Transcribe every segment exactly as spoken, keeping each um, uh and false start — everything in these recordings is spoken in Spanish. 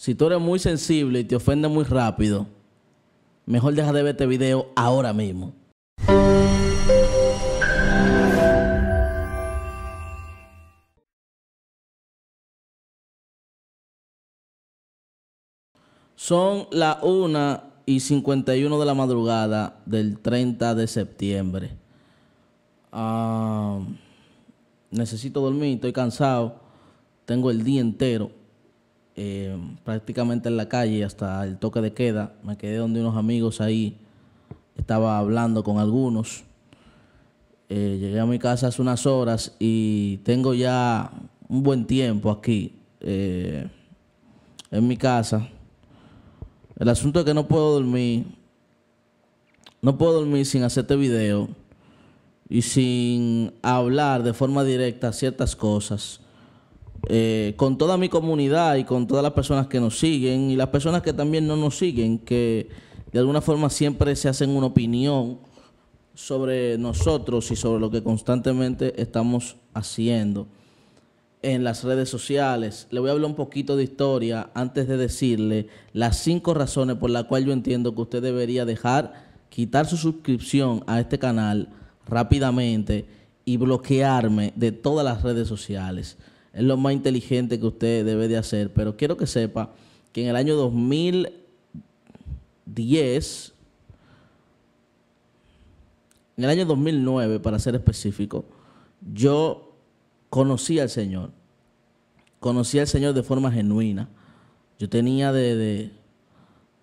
Si tú eres muy sensible y te ofendes muy rápido, mejor deja de ver este video ahora mismo. Son las una y cincuenta y uno de la madrugada del treinta de septiembre. Uh, necesito dormir, estoy cansado. Tengo el día entero eh, prácticamente en la calle hasta el toque de queda. Me quedé donde unos amigos ahí. Estaba hablando con algunos. Eh, llegué a mi casa hace unas horas y tengo ya un buen tiempo aquí eh, en mi casa. El asunto es que no puedo dormir, no puedo dormir sin hacer este video y sin hablar de forma directa ciertas cosas. Eh, con toda mi comunidad y con todas las personas que nos siguen y las personas que también no nos siguen, que de alguna forma siempre se hacen una opinión sobre nosotros y sobre lo que constantemente estamos haciendo en las redes sociales. Le voy a hablar un poquito de historia antes de decirle las cinco razones por las cuales yo entiendo que usted debería dejar, quitar su suscripción a este canal rápidamente y bloquearme de todas las redes sociales. Es lo más inteligente que usted debe de hacer, pero quiero que sepa que en el año dos mil diez, en el año dos mil nueve para ser específico, yo conocí al Señor, conocí al Señor de forma genuina. Yo tenía de, de,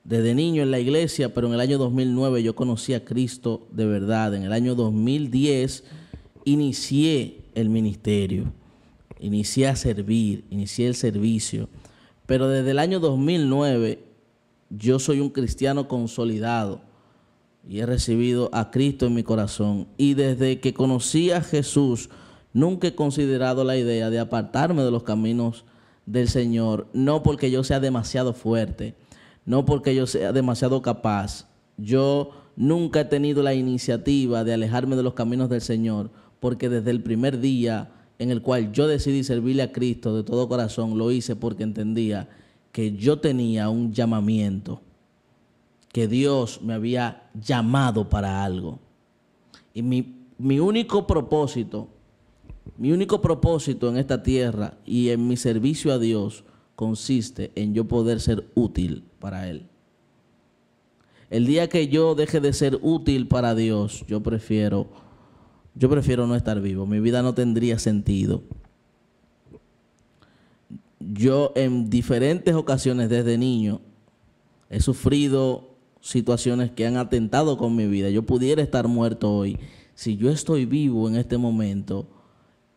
desde niño en la iglesia, pero en el año dos mil nueve yo conocí a Cristo de verdad. En el año dos mil diez inicié el ministerio, inicié a servir, inicié el servicio. Pero desde el año dos mil nueve yo soy un cristiano consolidado y he recibido a Cristo en mi corazón. Y desde que conocí a Jesús, nunca he considerado la idea de apartarme de los caminos del Señor, no porque yo sea demasiado fuerte, no porque yo sea demasiado capaz. Yo nunca he tenido la iniciativa de alejarme de los caminos del Señor, porque desde el primer día en el cual yo decidí servirle a Cristo de todo corazón, lo hice porque entendía que yo tenía un llamamiento, que Dios me había llamado para algo. Y mi, mi único propósito... Mi único propósito en esta tierra y en mi servicio a Dios consiste en yo poder ser útil para Él. El día que yo deje de ser útil para Dios, yo prefiero, yo prefiero no estar vivo. Mi vida no tendría sentido. Yo en diferentes ocasiones desde niño he sufrido situaciones que han atentado con mi vida. Yo pudiera estar muerto hoy. Si yo estoy vivo en este momento,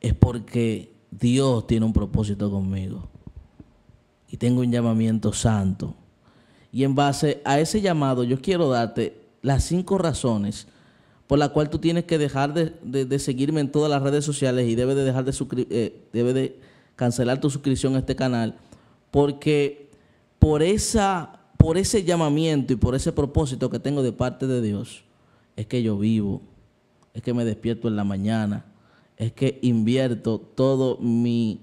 es porque Dios tiene un propósito conmigo y tengo un llamamiento santo. Y en base a ese llamado yo quiero darte las cinco razones por las cuales tú tienes que dejar de, de, de seguirme en todas las redes sociales y debes de, dejar de, eh, debes de cancelar tu suscripción a este canal, porque por, esa, por ese llamamiento y por ese propósito que tengo de parte de Dios es que yo vivo, es que me despierto en la mañana, es que invierto todo mi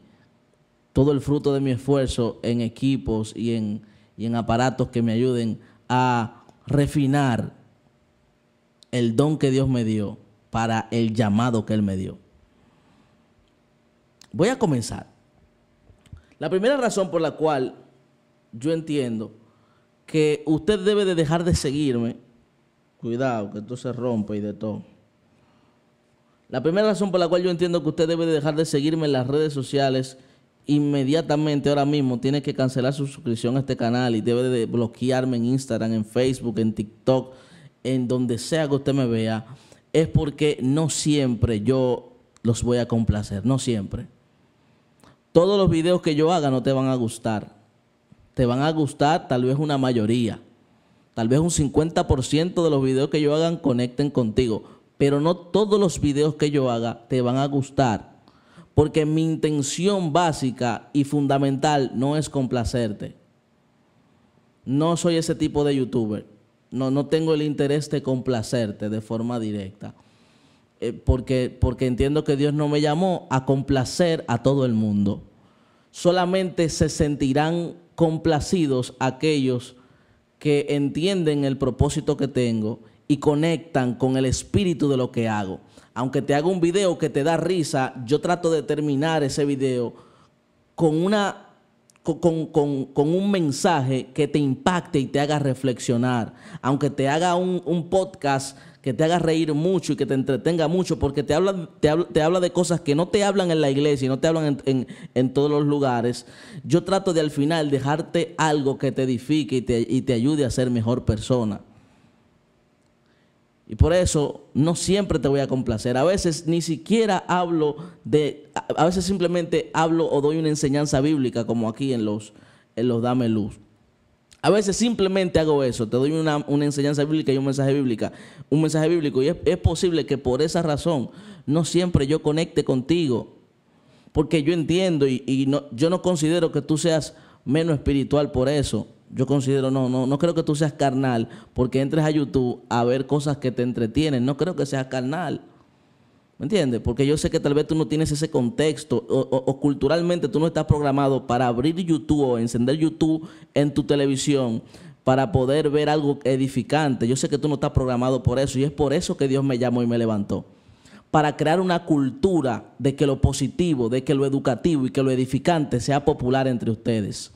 todo el fruto de mi esfuerzo en equipos y en, y en aparatos que me ayuden a refinar el don que Dios me dio para el llamado que Él me dio. Voy a comenzar. La primera razón por la cual yo entiendo que usted debe de dejar de seguirme, cuidado que esto se rompe y de todo. La primera razón por la cual yo entiendo que usted debe dejar de seguirme en las redes sociales inmediatamente, ahora mismo, tiene que cancelar su suscripción a este canal y debe de bloquearme en Instagram, en Facebook, en TikTok, en donde sea que usted me vea, es porque no siempre yo los voy a complacer, no siempre. Todos los videos que yo haga no te van a gustar. Te van a gustar tal vez una mayoría, tal vez un cincuenta por ciento de los videos que yo hagan conecten contigo. Pero no todos los videos que yo haga te van a gustar, porque mi intención básica y fundamental no es complacerte. No soy ese tipo de youtuber. No, no tengo el interés de complacerte de forma directa, eh, porque, porque entiendo que Dios no me llamó a complacer a todo el mundo. Solamente se sentirán complacidos aquellos que entienden el propósito que tengo y conectan con el espíritu de lo que hago. Aunque te haga un video que te da risa, yo trato de terminar ese video con, una, con, con, con un mensaje que te impacte y te haga reflexionar. Aunque te haga un, un podcast que te haga reír mucho y que te entretenga mucho, porque te habla, te habla, te habla de cosas que no te hablan en la iglesia y no te hablan en, en, en todos los lugares, yo trato de al final dejarte algo que te edifique y te, y te ayude a ser mejor persona. Y por eso no siempre te voy a complacer. A veces ni siquiera hablo de, a veces simplemente hablo o doy una enseñanza bíblica como aquí en los, en los Dame Luz. A veces simplemente hago eso, te doy una, una enseñanza bíblica y un mensaje bíblico. Un mensaje bíblico y es, es posible que por esa razón no siempre yo conecte contigo. Porque yo entiendo y, y no, yo no considero que tú seas menos espiritual por eso. Yo considero, no, no, no creo que tú seas carnal porque entres a YouTube a ver cosas que te entretienen. No creo que seas carnal, ¿me entiendes? Porque yo sé que tal vez tú no tienes ese contexto o, o, o culturalmente tú no estás programado para abrir YouTube o encender YouTube en tu televisión para poder ver algo edificante. Yo sé que tú no estás programado por eso y es por eso que Dios me llamó y me levantó. Para crear una cultura de que lo positivo, de que lo educativo y que lo edificante sea popular entre ustedes.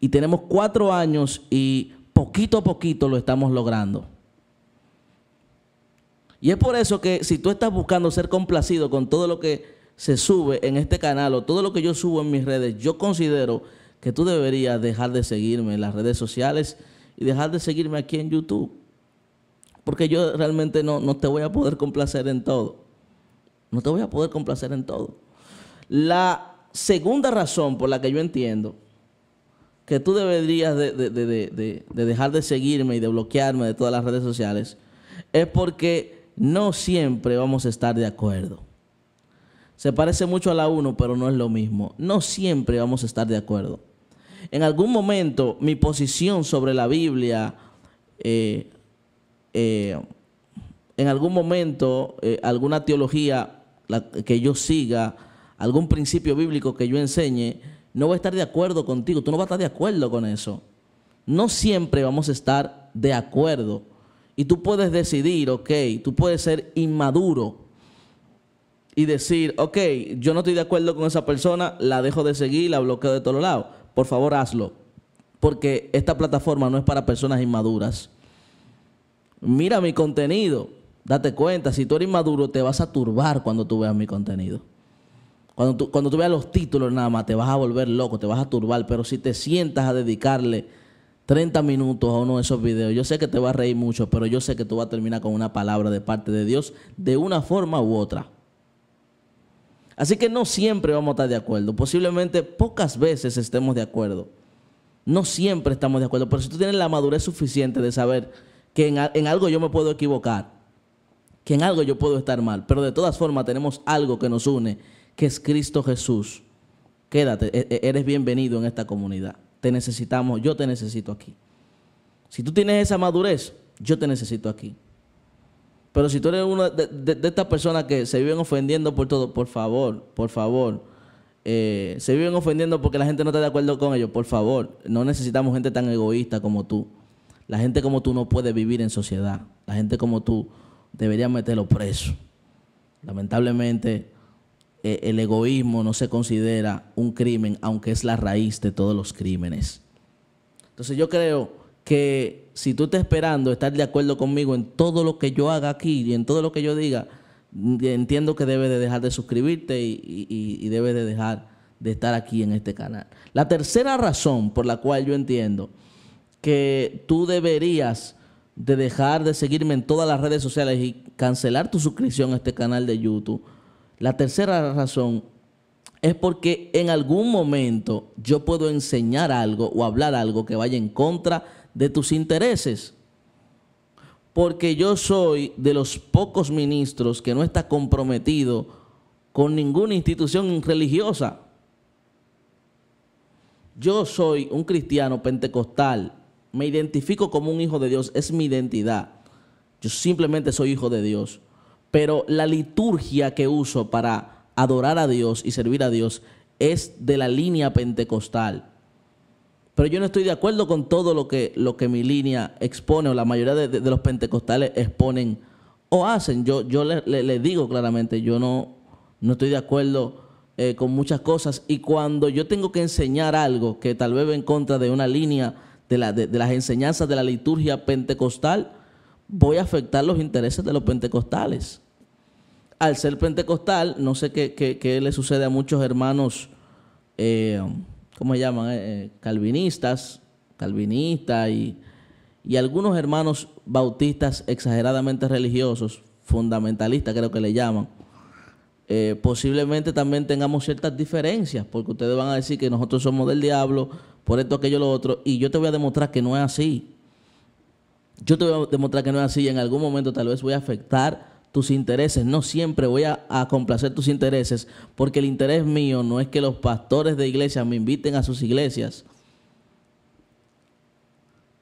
Y tenemos cuatro años y poquito a poquito lo estamos logrando. Y es por eso que si tú estás buscando ser complacido con todo lo que se sube en este canal o todo lo que yo subo en mis redes, yo considero que tú deberías dejar de seguirme en las redes sociales y dejar de seguirme aquí en YouTube. Porque yo realmente no, no te voy a poder complacer en todo. No te voy a poder complacer en todo. La segunda razón por la que yo entiendo que tú deberías de, de, de, de, de dejar de seguirme y de bloquearme de todas las redes sociales, es porque no siempre vamos a estar de acuerdo. Se parece mucho a la uno, pero no es lo mismo. No siempre vamos a estar de acuerdo. En algún momento, mi posición sobre la Biblia, eh, eh, en algún momento, eh, alguna teología la, que yo siga, algún principio bíblico que yo enseñe, no voy a estar de acuerdo contigo, tú no vas a estar de acuerdo con eso. No siempre vamos a estar de acuerdo. Y tú puedes decidir, ok, tú puedes ser inmaduro y decir, ok, yo no estoy de acuerdo con esa persona, la dejo de seguir, la bloqueo de todos lados. Por favor, hazlo, porque esta plataforma no es para personas inmaduras. Mira mi contenido, date cuenta, si tú eres inmaduro te vas a turbar cuando tú veas mi contenido. Cuando tú, cuando tú veas los títulos nada más te vas a volver loco, te vas a turbar, pero si te sientas a dedicarle treinta minutos a uno de esos videos, yo sé que te vas a reír mucho, pero yo sé que tú vas a terminar con una palabra de parte de Dios de una forma u otra. Así que no siempre vamos a estar de acuerdo, posiblemente pocas veces estemos de acuerdo, no siempre estamos de acuerdo, pero si tú tienes la madurez suficiente de saber que en, en algo yo me puedo equivocar, que en algo yo puedo estar mal, pero de todas formas tenemos algo que nos une, que es Cristo Jesús, quédate, eres bienvenido en esta comunidad. Te necesitamos, yo te necesito aquí. Si tú tienes esa madurez, yo te necesito aquí. Pero si tú eres una de, de, de estas personas que se viven ofendiendo por todo, por favor, por favor, eh, se viven ofendiendo porque la gente no está de acuerdo con ellos, por favor, no necesitamos gente tan egoísta como tú. La gente como tú no puede vivir en sociedad. La gente como tú debería meterlo preso. Lamentablemente, el egoísmo no se considera un crimen, aunque es la raíz de todos los crímenes. Entonces yo creo que si tú estás esperando estar de acuerdo conmigo en todo lo que yo haga aquí y en todo lo que yo diga, entiendo que debes de dejar de suscribirte y, y, y debes de dejar de estar aquí en este canal. La tercera razón por la cual yo entiendo que tú deberías de dejar de seguirme en todas las redes sociales y cancelar tu suscripción a este canal de YouTube, la tercera razón es porque en algún momento yo puedo enseñar algo o hablar algo que vaya en contra de tus intereses. Porque yo soy de los pocos ministros que no está comprometido con ninguna institución religiosa. Yo soy un cristiano pentecostal, me identifico como un hijo de Dios, es mi identidad. Yo simplemente soy hijo de Dios. Pero la liturgia que uso para adorar a Dios y servir a Dios es de la línea pentecostal. pero yo no estoy de acuerdo con todo lo que, lo que mi línea expone o la mayoría de, de, de los pentecostales exponen o hacen. Yo, yo les le, le digo claramente, yo no, no estoy de acuerdo eh, con muchas cosas, y cuando yo tengo que enseñar algo que tal vez va en contra de una línea de, la, de, de las enseñanzas de la liturgia pentecostal, voy a afectar los intereses de los pentecostales. Al ser pentecostal, no sé qué, qué, qué le sucede a muchos hermanos, eh, ¿cómo se llaman? Eh, calvinistas, calvinistas y, y algunos hermanos bautistas exageradamente religiosos, fundamentalistas creo que le llaman. Eh, posiblemente también tengamos ciertas diferencias, porque ustedes van a decir que nosotros somos del diablo, por esto, aquello, lo otro, y yo te voy a demostrar que no es así. Yo te voy a demostrar que no es así y en algún momento tal vez voy a afectar tus intereses. No siempre voy a, a complacer tus intereses, porque el interés mío no es que los pastores de iglesias me inviten a sus iglesias.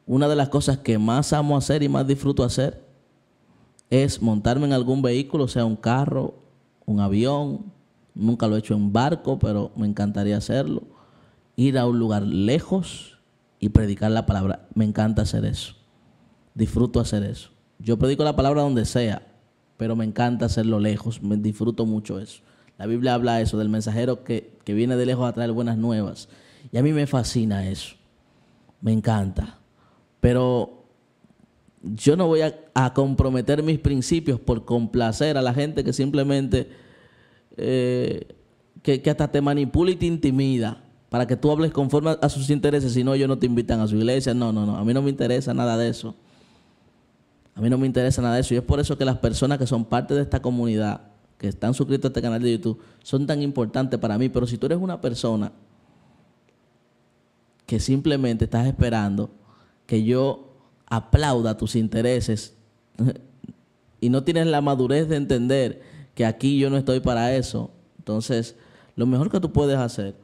Una de las cosas que más amo hacer y más disfruto hacer es montarme en algún vehículo, sea un carro, un avión. Nunca lo he hecho en barco, pero me encantaría hacerlo. Ir a un lugar lejos y predicar la palabra. Me encanta hacer eso. Disfruto hacer eso. Yo predico la palabra donde sea, pero me encanta hacerlo lejos, me disfruto mucho eso. La Biblia habla eso, del mensajero que, que viene de lejos a traer buenas nuevas. Y a mí me fascina eso, me encanta. Pero yo no voy a, a comprometer mis principios por complacer a la gente que simplemente, eh, que, que hasta te manipula y te intimida para que tú hables conforme a sus intereses, si no ellos no te invitan a su iglesia. No, no, no, a mí no me interesa nada de eso. A mí no me interesa nada de eso, y es por eso que las personas que son parte de esta comunidad, que están suscritos a este canal de YouTube, son tan importantes para mí. Pero si tú eres una persona que simplemente estás esperando que yo aplauda tus intereses y no tienes la madurez de entender que aquí yo no estoy para eso, entonces lo mejor que tú puedes hacer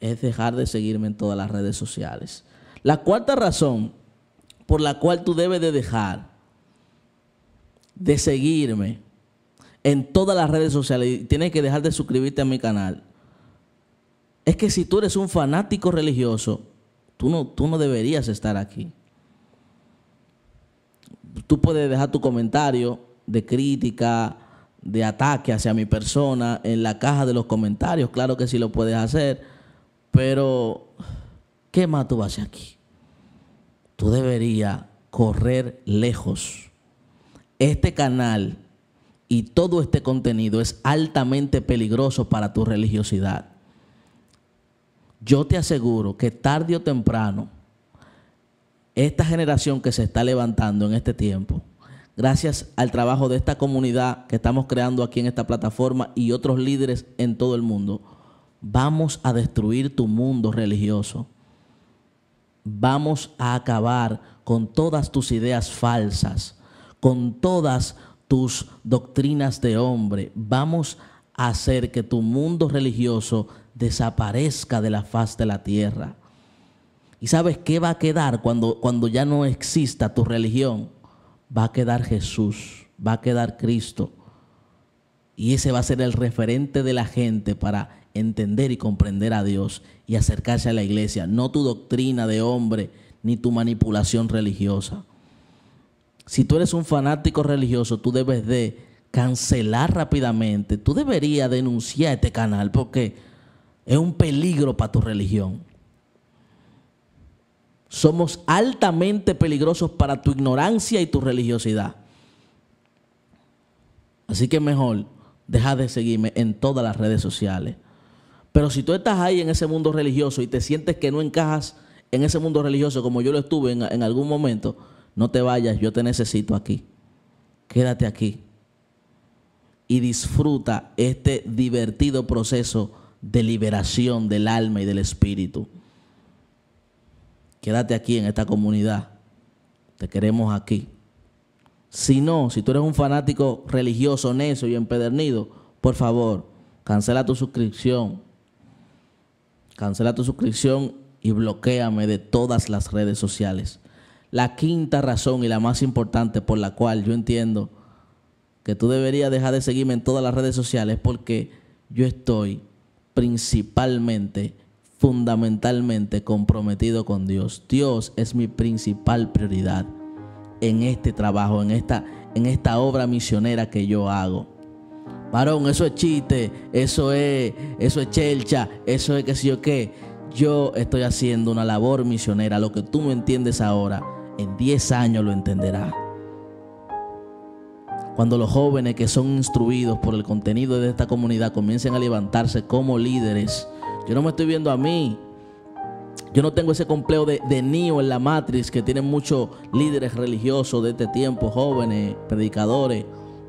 es dejar de seguirme en todas las redes sociales. La cuarta razón por la cual tú debes de dejar de seguirme en todas las redes sociales y tienes que dejar de suscribirte a mi canal, es que si tú eres un fanático religioso, tú no, tú no deberías estar aquí. Tú puedes dejar tu comentario de crítica, de ataque hacia mi persona en la caja de los comentarios, claro que sí lo puedes hacer, pero ¿qué más tú vas a hacer aquí? Tú deberías correr lejos. Este canal y todo este contenido es altamente peligroso para tu religiosidad. Yo te aseguro que tarde o temprano, esta generación que se está levantando en este tiempo, gracias al trabajo de esta comunidad que estamos creando aquí en esta plataforma y otros líderes en todo el mundo, vamos a destruir tu mundo religioso. Vamos a acabar con todas tus ideas falsas, con todas tus doctrinas de hombre. Vamos a hacer que tu mundo religioso desaparezca de la faz de la tierra. ¿Y sabes qué va a quedar cuando, cuando ya no exista tu religión? Va a quedar Jesús, va a quedar Cristo. Y ese va a ser el referente de la gente para entender y comprender a Dios y acercarse a la iglesia. No tu doctrina de hombre ni tu manipulación religiosa. Si tú eres un fanático religioso, tú debes de cancelar rápidamente. Tú deberías denunciar este canal porque es un peligro para tu religión. Somos altamente peligrosos para tu ignorancia y tu religiosidad. Así que mejor deja de seguirme en todas las redes sociales. Pero si tú estás ahí en ese mundo religioso y te sientes que no encajas en ese mundo religioso como yo lo estuve en, en algún momento, no te vayas, yo te necesito aquí. Quédate aquí y disfruta este divertido proceso de liberación del alma y del espíritu. Quédate aquí en esta comunidad. Te queremos aquí. Si no, si tú eres un fanático religioso, necio y empedernido, por favor, cancela tu suscripción. Cancela tu suscripción y bloquéame de todas las redes sociales. La quinta razón y la más importante por la cual yo entiendo que tú deberías dejar de seguirme en todas las redes sociales es porque yo estoy principalmente fundamentalmente comprometido con Dios. Dios es mi principal prioridad en este trabajo, en esta, en esta obra misionera que yo hago. Varón, eso es chiste, eso es, eso es chelcha, eso es qué sé yo qué. Yo estoy haciendo una labor misionera. Lo que tú no entiendes ahora, en diez años lo entenderás. Cuando los jóvenes que son instruidos por el contenido de esta comunidad comiencen a levantarse como líderes. Yo no me estoy viendo a mí. Yo no tengo ese complejo de, de Neo en la Matrix que tienen muchos líderes religiosos de este tiempo, jóvenes, predicadores.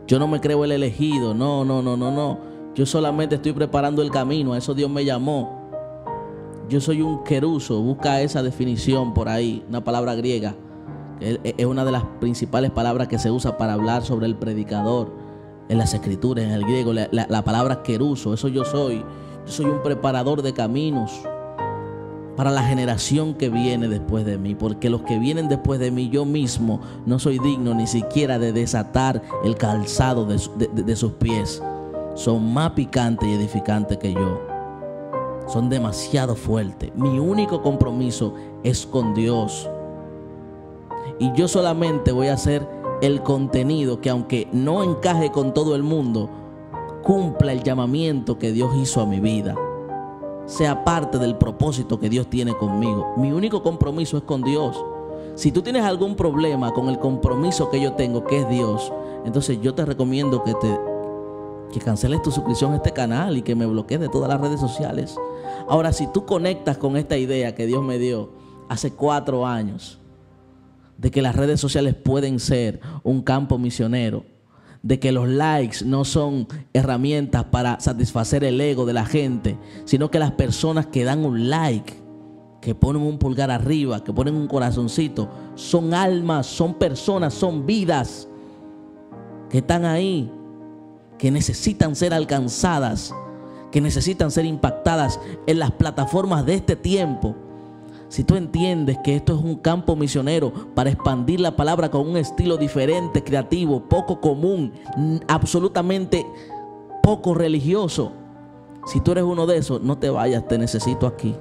Yo no me creo el elegido. No, no, no, no, no. Yo solamente estoy preparando el camino. A eso Dios me llamó. Yo soy un queruso. Busca esa definición por ahí. Una palabra griega. Es una de las principales palabras que se usa para hablar sobre el predicador en las escrituras, en el griego. La, la, la palabra queruso. Eso yo soy. Yo soy un preparador de caminos para la generación que viene después de mí, porque los que vienen después de mí, yo mismo no soy digno ni siquiera de desatar el calzado de, de, de sus pies. Son más picantes y edificantes que yo. Son demasiado fuertes. Mi único compromiso es con Dios. Y yo solamente voy a hacer el contenido que, aunque no encaje con todo el mundo, cumpla el llamamiento que Dios hizo a mi vida. Sea parte del propósito que Dios tiene conmigo. Mi único compromiso es con Dios. Si tú tienes algún problema con el compromiso que yo tengo, que es Dios, entonces yo te recomiendo que te que canceles tu suscripción a este canal y que me bloquees de todas las redes sociales. Ahora, si tú conectas con esta idea que Dios me dio hace cuatro años, de que las redes sociales pueden ser un campo misionero, de que los likes no son herramientas para satisfacer el ego de la gente, sino que las personas que dan un like, que ponen un pulgar arriba, que ponen un corazoncito, son almas, son personas, son vidas que están ahí, que necesitan ser alcanzadas, que necesitan ser impactadas en las plataformas de este tiempo. Si tú entiendes que esto es un campo misionero para expandir la palabra con un estilo diferente, creativo, poco común, absolutamente poco religioso. Si tú eres uno de esos, no te vayas, te necesito aquí.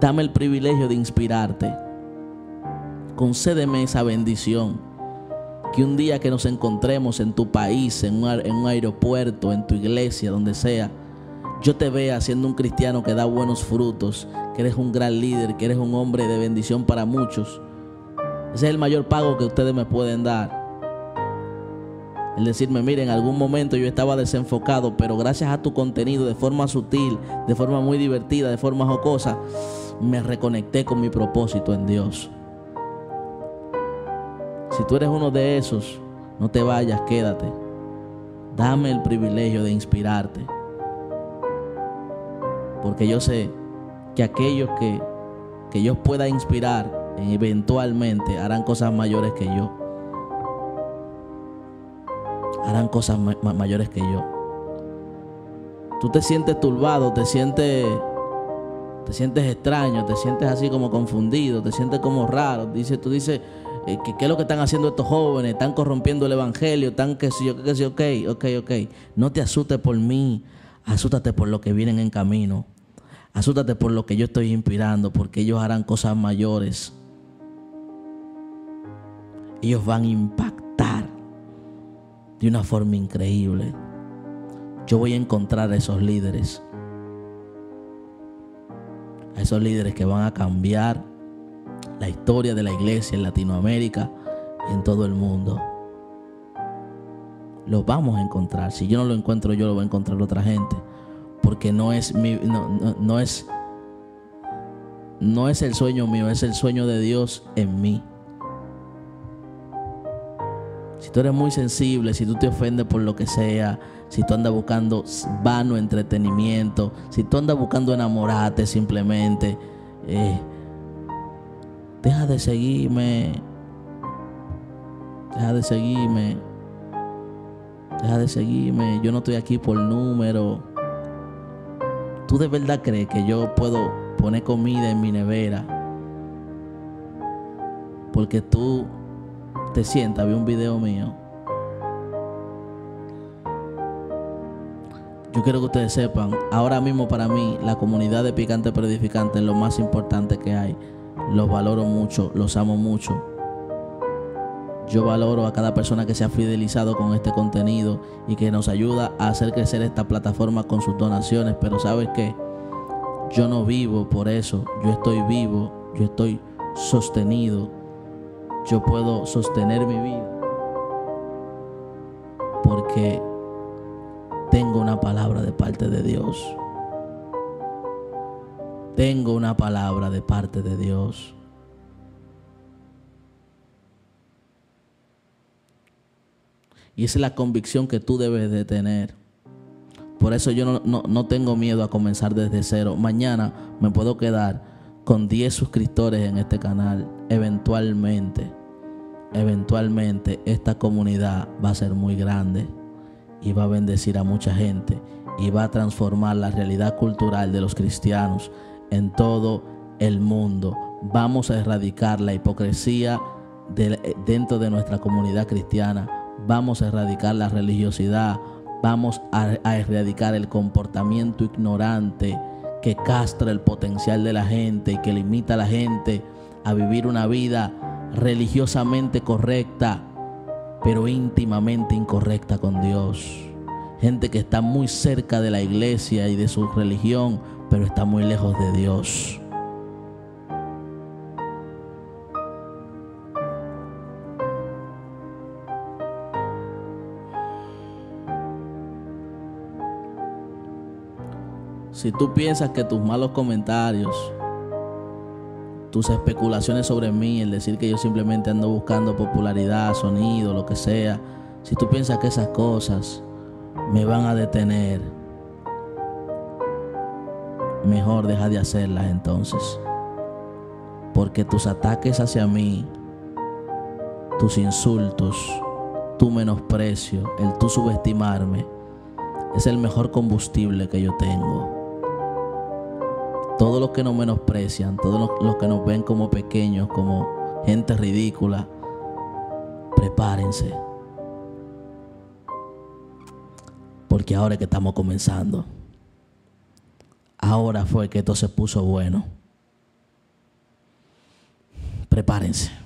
Dame el privilegio de inspirarte. Concédeme esa bendición. Que un día que nos encontremos en tu país, en un, en un aeropuerto, en tu iglesia, donde sea, yo te vea siendo un cristiano que da buenos frutos, que eres un gran líder, que eres un hombre de bendición para muchos. Ese es el mayor pago que ustedes me pueden dar. El decirme, mire, en algún momento yo estaba desenfocado, pero gracias a tu contenido, de forma sutil, de forma muy divertida, de forma jocosa, me reconecté con mi propósito en Dios. Si tú eres uno de esos, no te vayas, quédate. Dame el privilegio de inspirarte. Porque yo sé que aquellos que, que yo pueda inspirar eventualmente harán cosas mayores que yo. Harán cosas ma- mayores que yo. Tú te sientes turbado, te sientes, te sientes extraño, te sientes así como confundido, te sientes como raro. Dice, tú dices, eh, ¿qué, ¿qué es lo que están haciendo estos jóvenes? Están corrompiendo el evangelio, están que sí, que sí, ok, ok, ok. No te asustes por mí. Asústate por lo que vienen en camino. Asústate por lo que yo estoy inspirando, porque ellos harán cosas mayores. Ellos van a impactar de una forma increíble. Yo voy a encontrar a esos líderes. A esos líderes que van a cambiar la historia de la iglesia en Latinoamérica y en todo el mundo. Los vamos a encontrar. Si yo no lo encuentro, yo lo voy a encontrar otra gente. Porque no es mi, no, no, no es, no es el sueño mío, es el sueño de Dios en mí. Si tú eres muy sensible, si tú te ofendes por lo que sea, si tú andas buscando vano entretenimiento, si tú andas buscando enamorarte simplemente, eh, deja de seguirme. Deja de seguirme. Deja de seguirme, yo no estoy aquí por número. ¿Tú de verdad crees que yo puedo poner comida en mi nevera? Porque tú te sientas, vi un video mío. Yo quiero que ustedes sepan, ahora mismo para mí, la comunidad de Picante Pero Edificante es lo más importante que hay. Los valoro mucho, los amo mucho. Yo valoro a cada persona que se ha fidelizado con este contenido y que nos ayuda a hacer crecer esta plataforma con sus donaciones. Pero ¿sabes qué? Yo no vivo por eso. Yo estoy vivo, yo estoy sostenido. Yo puedo sostener mi vida porque tengo una palabra de parte de Dios. Tengo una palabra de parte de Dios. Y esa es la convicción que tú debes de tener. Por eso yo no, no, no tengo miedo a comenzar desde cero. Mañana me puedo quedar con diez suscriptores en este canal. Eventualmente, eventualmente esta comunidad va a ser muy grande y va a bendecir a mucha gente y va a transformar la realidad cultural de los cristianos en todo el mundo. Vamos a erradicar la hipocresía de, dentro de nuestra comunidad cristiana. Vamos a erradicar la religiosidad, vamos a, a erradicar el comportamiento ignorante que castra el potencial de la gente y que limita a la gente a vivir una vida religiosamente correcta, pero íntimamente incorrecta con Dios. Gente que está muy cerca de la iglesia y de su religión, pero está muy lejos de Dios. Si tú piensas que tus malos comentarios, tus especulaciones sobre mí, el decir que yo simplemente ando buscando popularidad, sonido, lo que sea, si tú piensas que esas cosas me van a detener, mejor deja de hacerlas entonces. Porque tus ataques hacia mí, tus insultos, tu menosprecio, el tú subestimarme, es el mejor combustible que yo tengo. Todos los que nos menosprecian, todos los que nos ven como pequeños, como gente ridícula, prepárense. Porque ahora es que estamos comenzando. Ahora fue que esto se puso bueno. Prepárense.